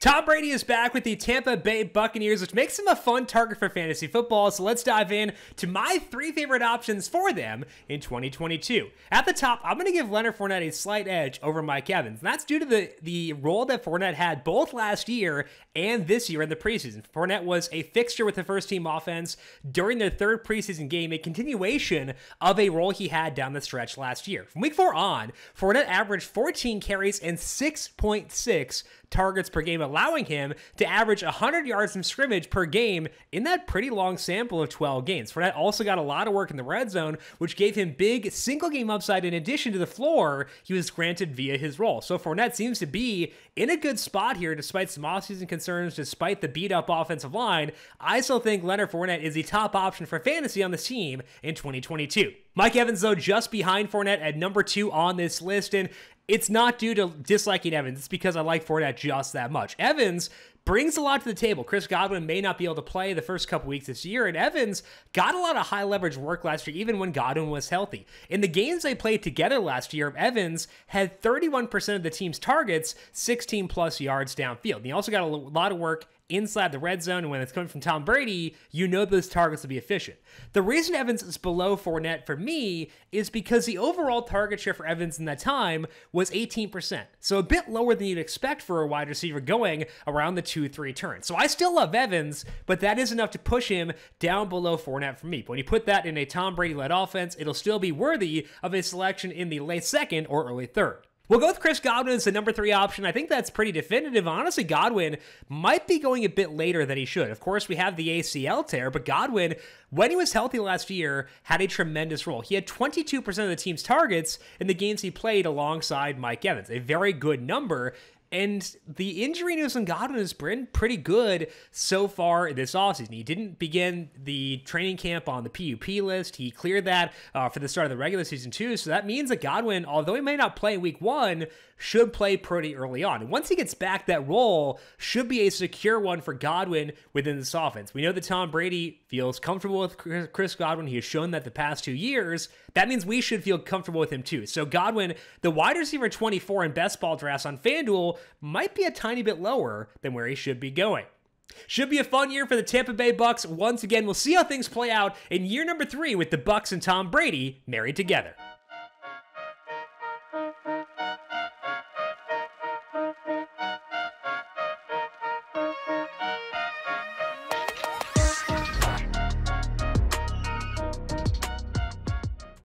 Tom Brady is back with the Tampa Bay Buccaneers, which makes him a fun target for fantasy football, so let's dive in to my three favorite options for them in 2022. At the top, I'm going to give Leonard Fournette a slight edge over Mike Evans, and that's due to the role that Fournette had both last year and this year in the preseason. Fournette was a fixture with the first-team offense during their third preseason game, a continuation of a role he had down the stretch last year. From Week 4 on, Fournette averaged 14 carries and 6.6 targets per game, allowing him to average 100 yards from scrimmage per game in that pretty long sample of 12 games. Fournette also got a lot of work in the red zone, which gave him big single-game upside in addition to the floor he was granted via his role. So Fournette seems to be in a good spot here despite some offseason concerns, despite the beat-up offensive line. I still think Leonard Fournette is the top option for fantasy on this team in 2022. Mike Evans, though, just behind Fournette at number 2 on this list, and it's not due to disliking Evans. It's because I like Fournette just that much. Evans brings a lot to the table. Chris Godwin may not be able to play the first couple weeks this year, and Evans got a lot of high leverage work last year, even when Godwin was healthy. In the games they played together last year, Evans had 31% of the team's targets, 16+ yards downfield. And he also got a lot of work inside the red zone, and when it's coming from Tom Brady, you know those targets will be efficient. The reason Evans is below Fournette for me is because the overall target share for Evans in that time was 18%, so a bit lower than you'd expect for a wide receiver going around the 2-3 turn. So I still love Evans, but that is enough to push him down below Fournette for me. But when you put that in a Tom Brady-led offense, it'll still be worthy of a selection in the late 2nd or early 3rd. We'll go with Chris Godwin as the number 3 option. I think that's pretty definitive. Honestly, Godwin might be going a bit later than he should. Of course, we have the ACL tear, but Godwin, when he was healthy last year, had a tremendous role. He had 22% of the team's targets in the games he played alongside Mike Evans, a very good number. And the injury news on Godwin has been pretty good so far this offseason. He didn't begin the training camp on the PUP list. He cleared that for the start of the regular season, too. So that means that Godwin, although he may not play in Week 1, should play pretty early on. And once he gets back, that role should be a secure one for Godwin within this offense. We know that Tom Brady feels comfortable with Chris Godwin. He has shown that the past 2 years. That means we should feel comfortable with him, too. So Godwin, the wide receiver 24 in best ball drafts on FanDuel, might be a tiny bit lower than where he should be going. Should be a fun year for the Tampa Bay Bucs. Once again, we'll see how things play out in year number 3 with the Bucs and Tom Brady married together.